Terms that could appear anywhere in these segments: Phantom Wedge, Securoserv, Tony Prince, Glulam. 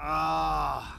Ah.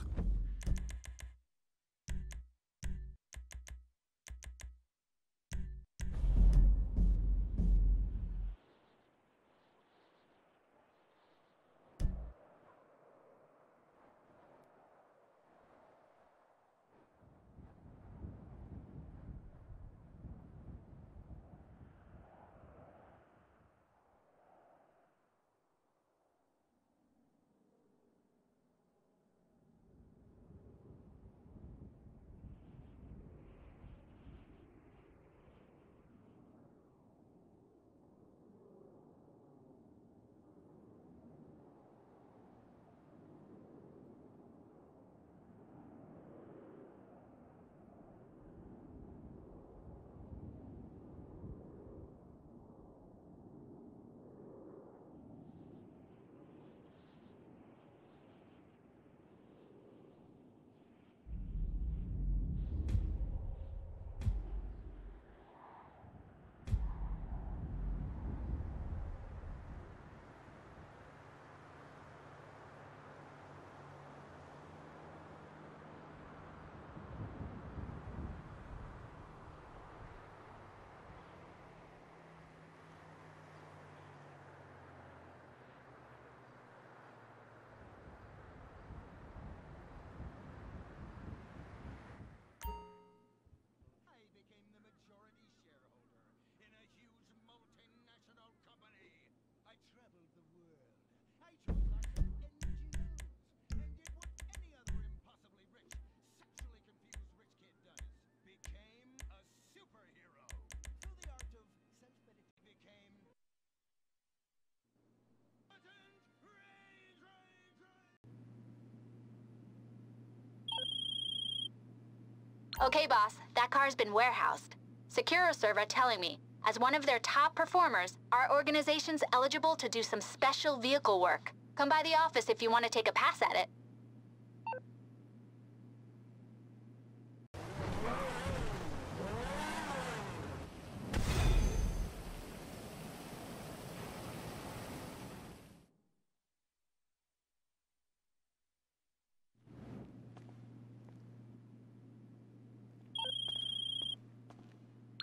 Okay, boss. That car's been warehoused. Securoserv are telling me, as one of their top performers, our organization's eligible to do some special vehicle work. Come by the office if you want to take a pass at it.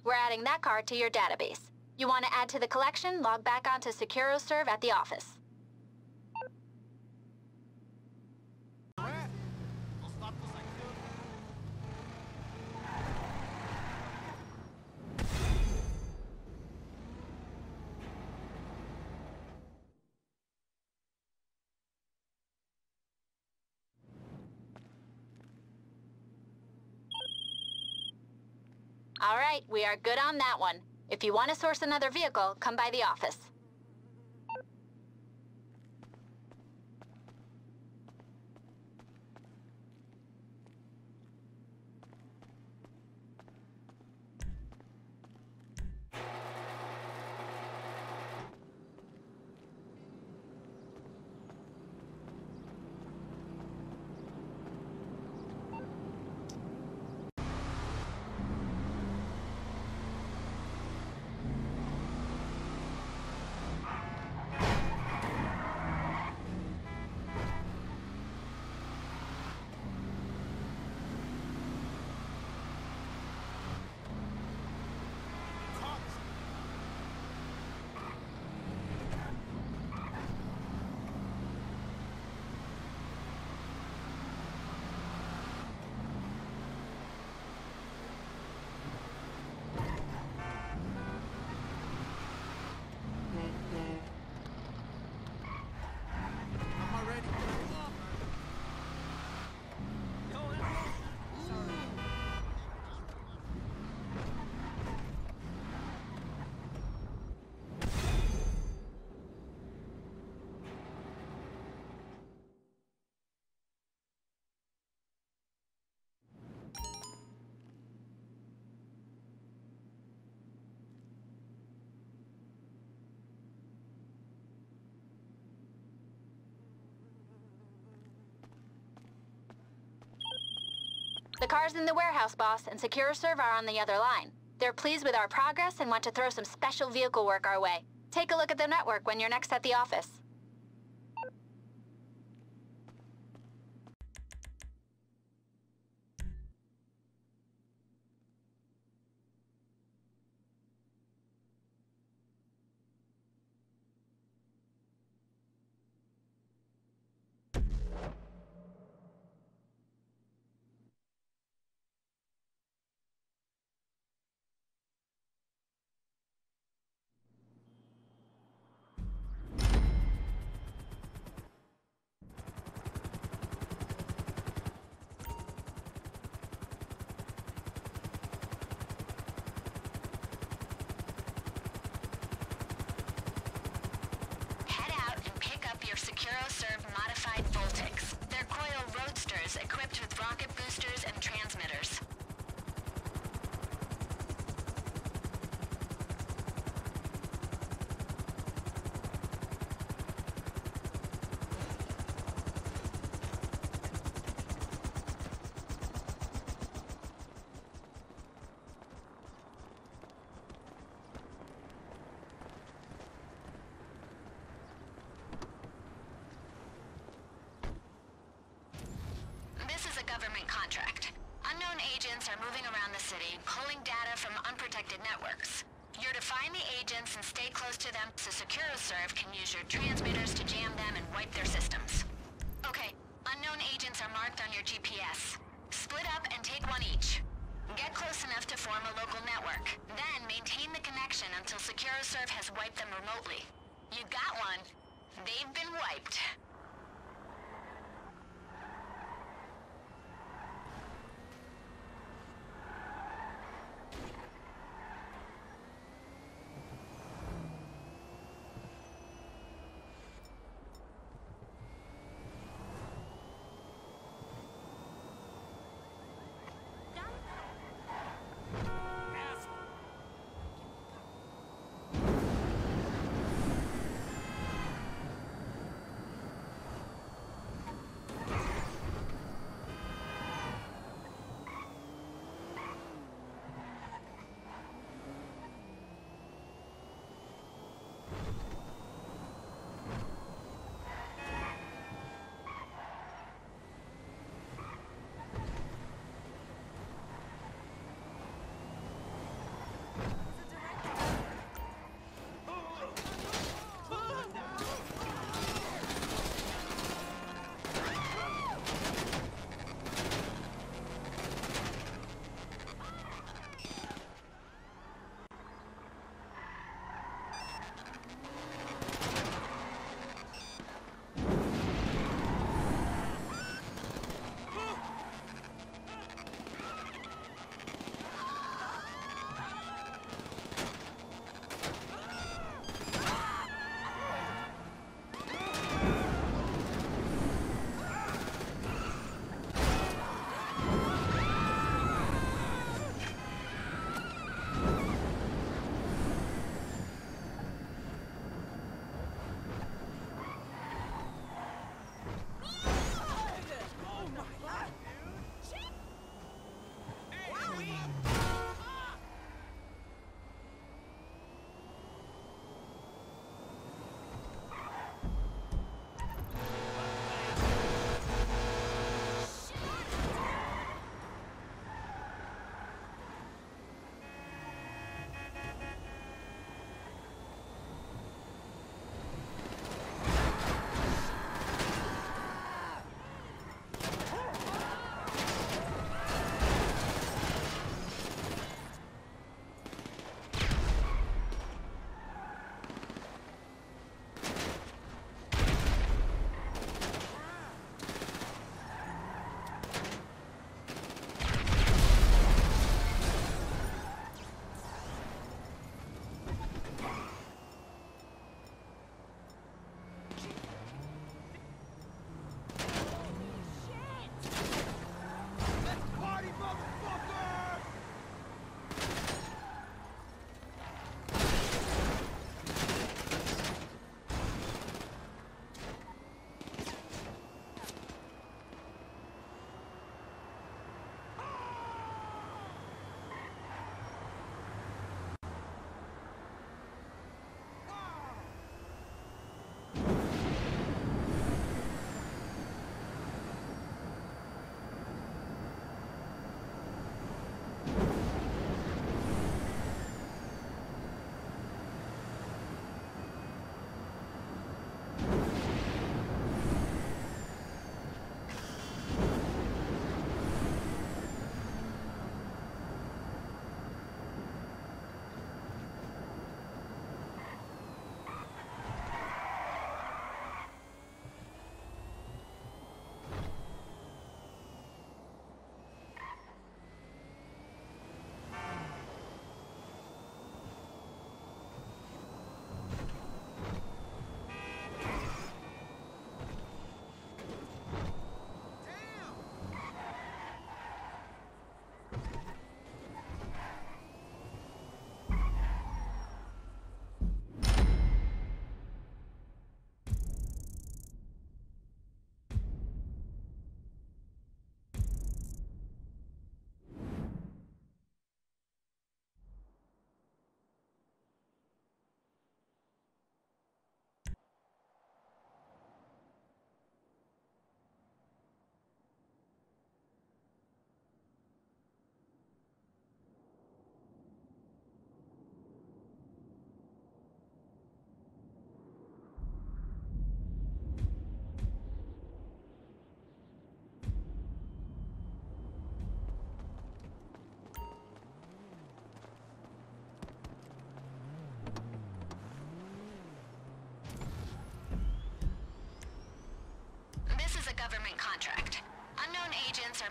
We're adding that car to your database. You want to add to the collection? Log back onto Securoserv at the office. All right, we are good on that one. If you want to source another vehicle, come by the office. The car's in the warehouse, boss, and Securoserv are on the other line. They're pleased with our progress and want to throw some special vehicle work our way. Take a look at the network when you're next at the office. agents are moving around the city, pulling data from unprotected networks. You're to find the agents and stay close to them so Securoserv can use your transmitters to jam them and wipe their systems. Okay, unknown agents are marked on your GPS. Split up and take one each. Get close enough to form a local network. Then maintain the connection until Securoserv has wiped them remotely. You got one. They've been wiped.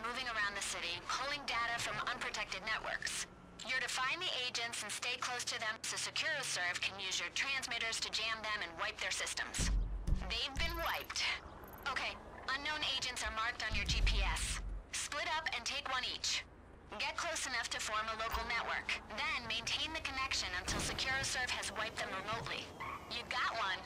moving around the city, pulling data from unprotected networks. You're to find the agents and stay close to them so Securoserv can use your transmitters to jam them and wipe their systems. They've been wiped. Okay, unknown agents are marked on your GPS. Split up and take one each. Get close enough to form a local network. Then maintain the connection until Securoserv has wiped them remotely. You got one.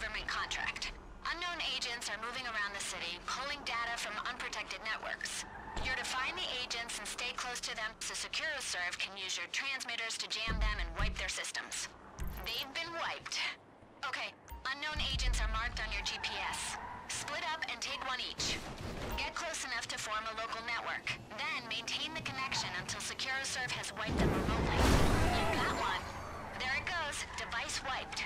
Government contract. Unknown agents are moving around the city, pulling data from unprotected networks. You're to find the agents and stay close to them so Securoserv can use your transmitters to jam them and wipe their systems. They've been wiped. Okay, unknown agents are marked on your GPS. Split up and take one each. Get close enough to form a local network. Then Securoserv has wiped them remotely. You got one. There it goes. Device wiped.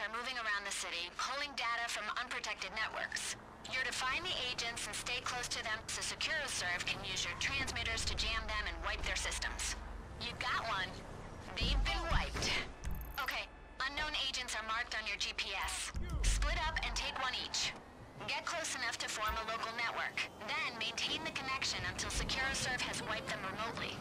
agents are moving around the city, pulling data from unprotected networks. You're to find the agents and stay close to them so Securoserv can use your transmitters to jam them and wipe their systems. You've got one. They've been wiped. Okay, unknown agents are marked on your GPS. Split up and take one each. Get close enough to form a local network. Then maintain the connection until Securoserv has wiped them remotely.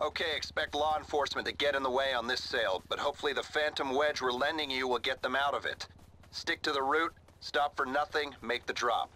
Okay, expect law enforcement to get in the way on this sale, but hopefully the Phantom Wedge we're lending you will get them out of it. Stick to the route, stop for nothing, make the drop.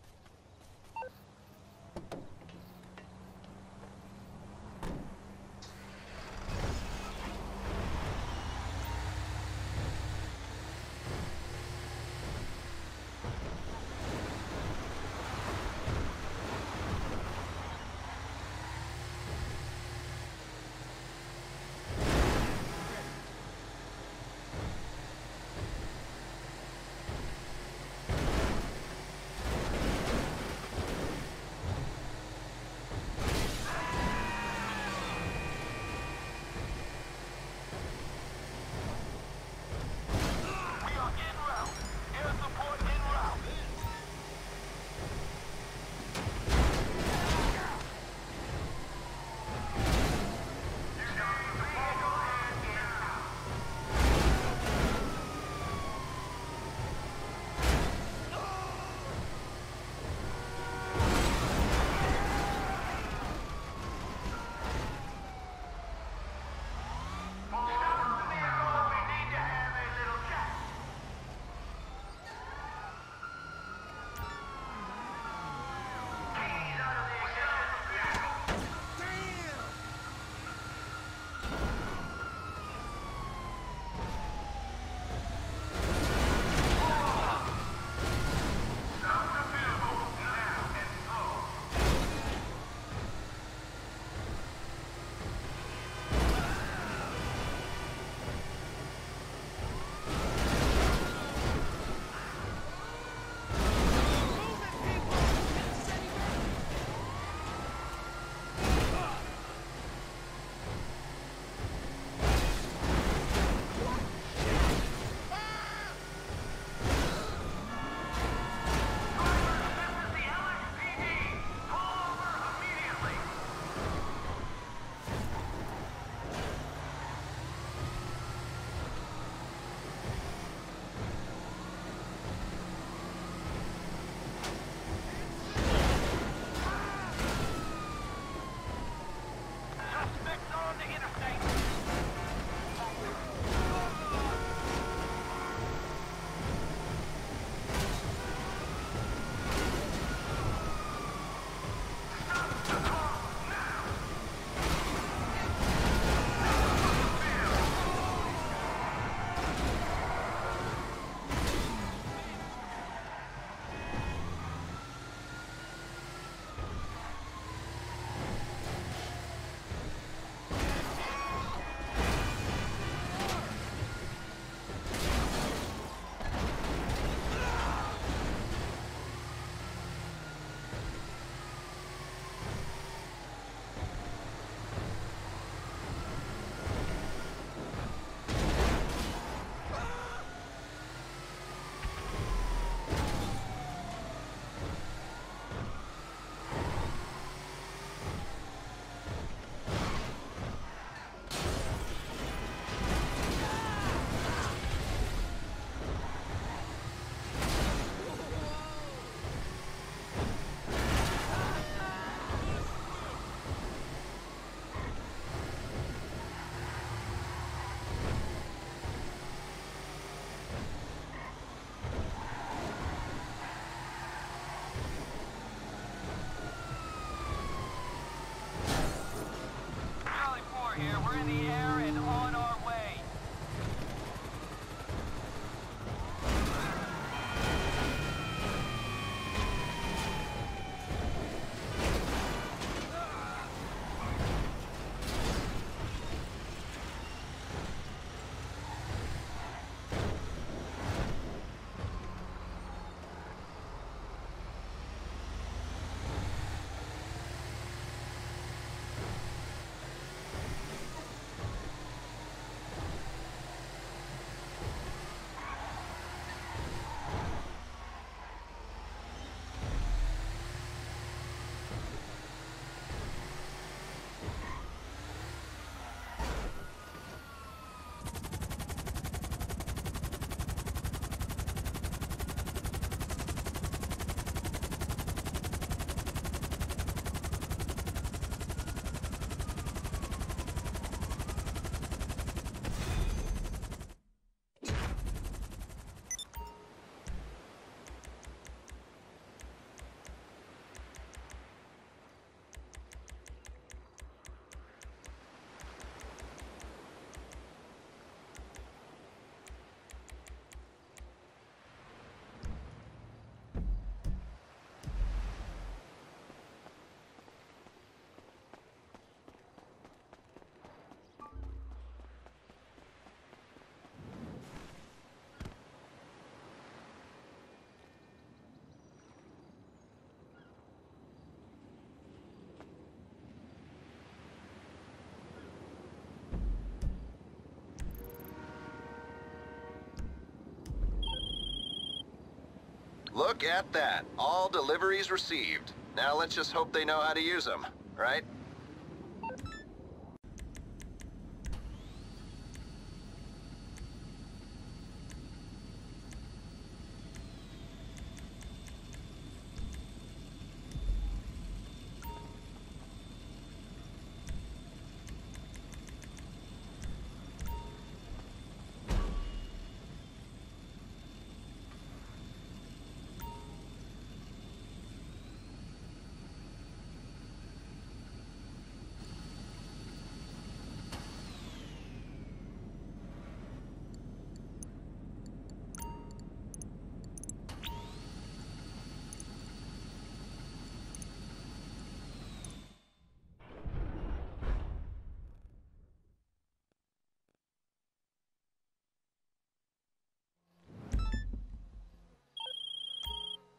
Look at that. All deliveries received. Now let's just hope they know how to use them, right?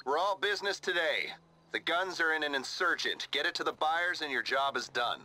We're all business today. The guns are in an insurgent. Get it to the buyers and your job is done.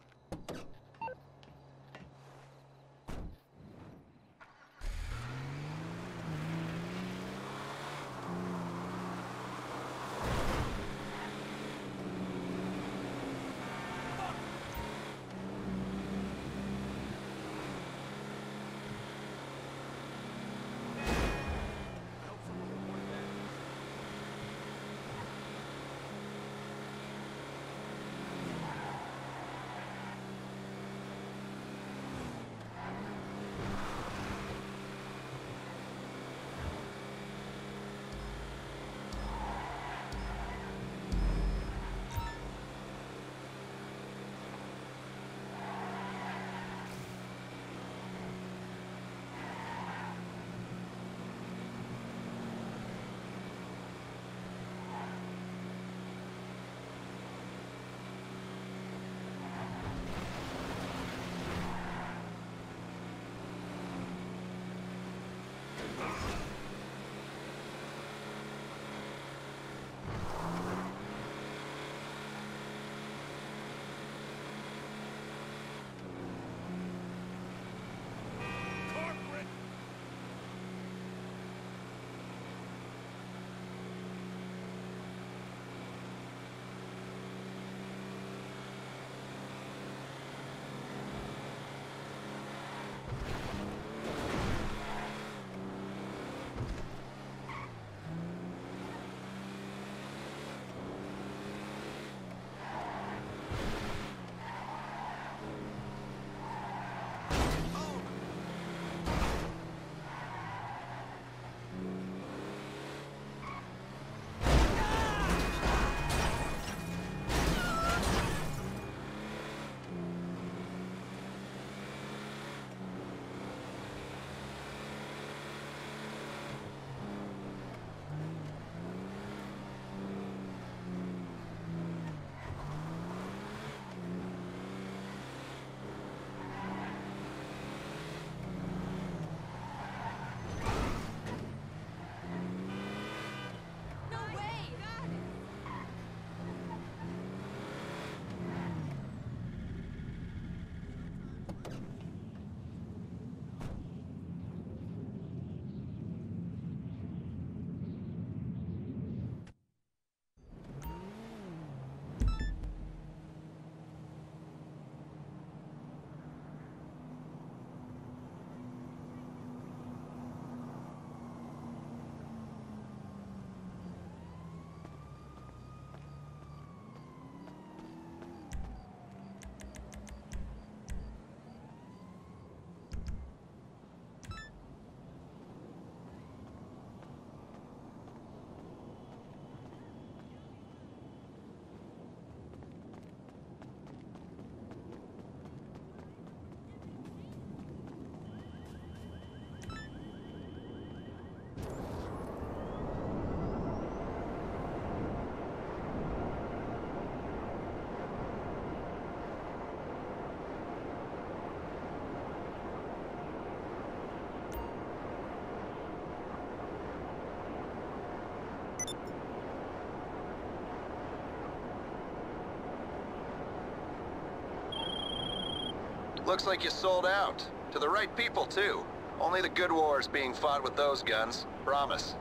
Looks like you sold out. To the right people, too. Only the good war is being fought with those guns. Promise.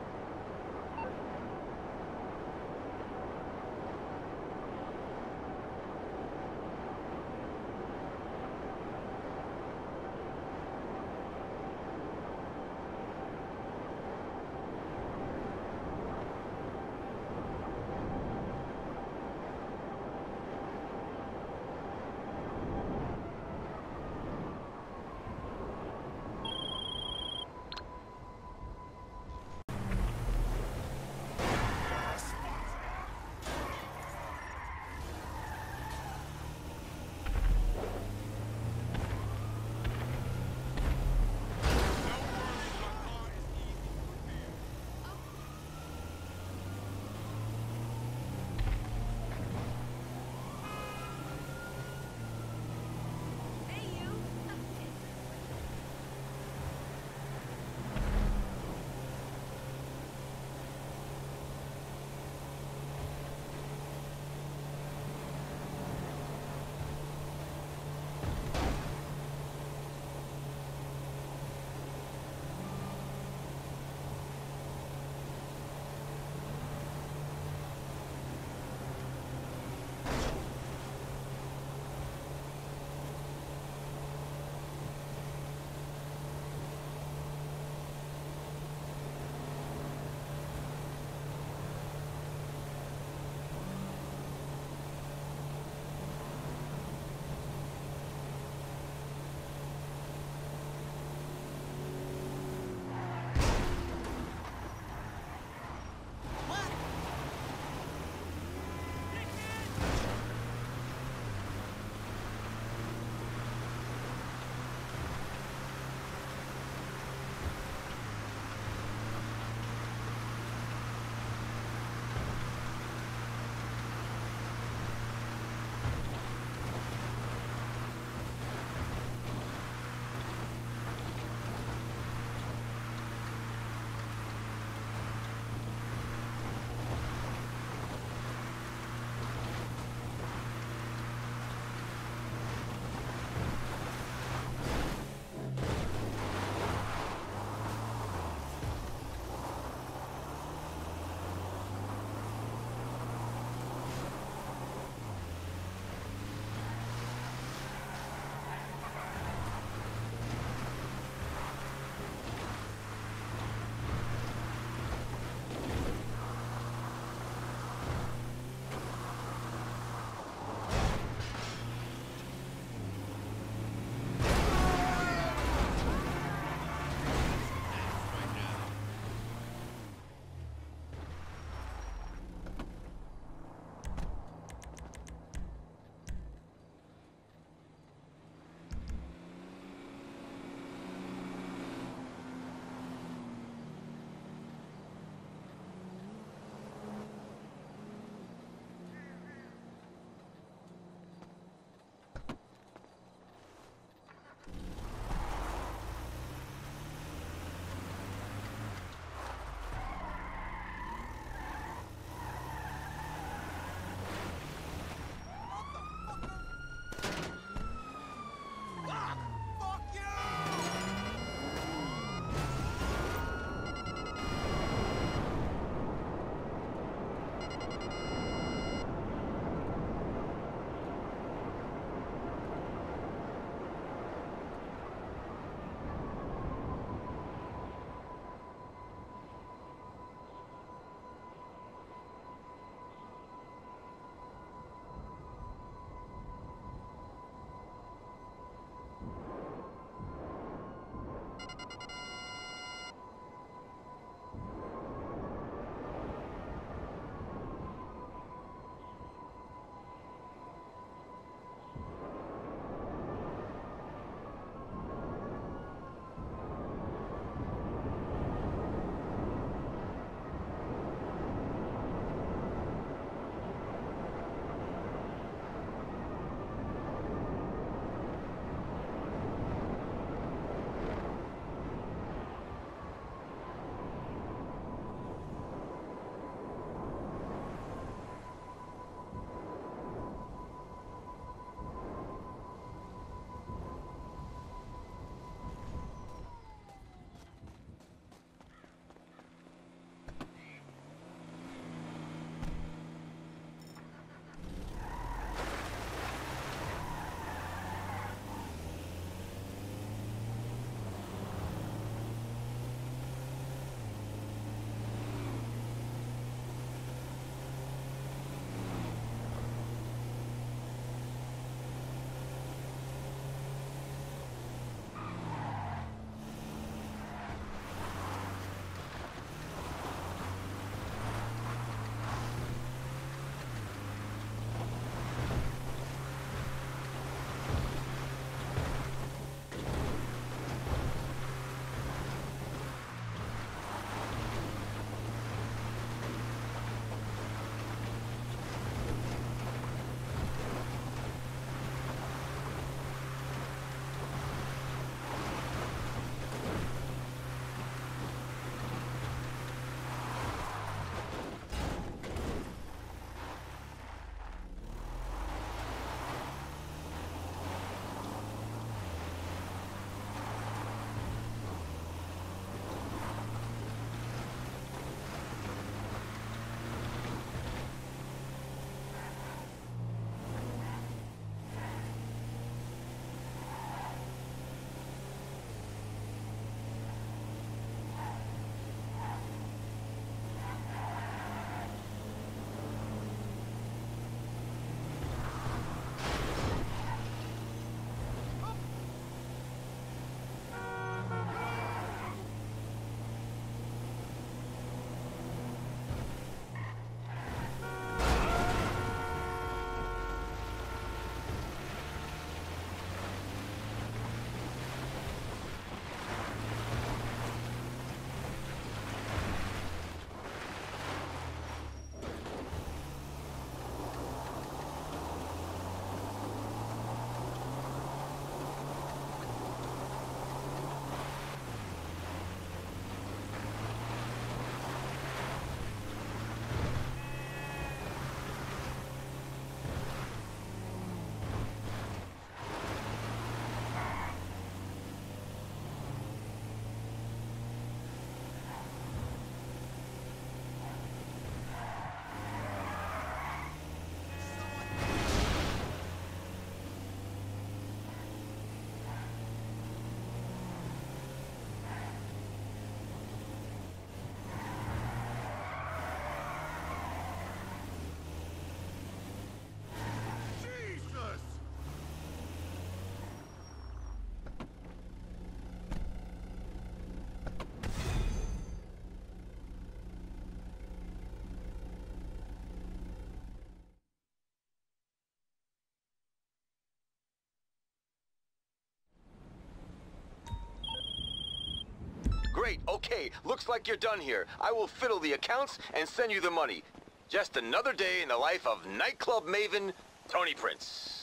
Great, okay, looks like you're done here. I will fiddle the accounts and send you the money. Just another day in the life of nightclub maven, Tony Prince.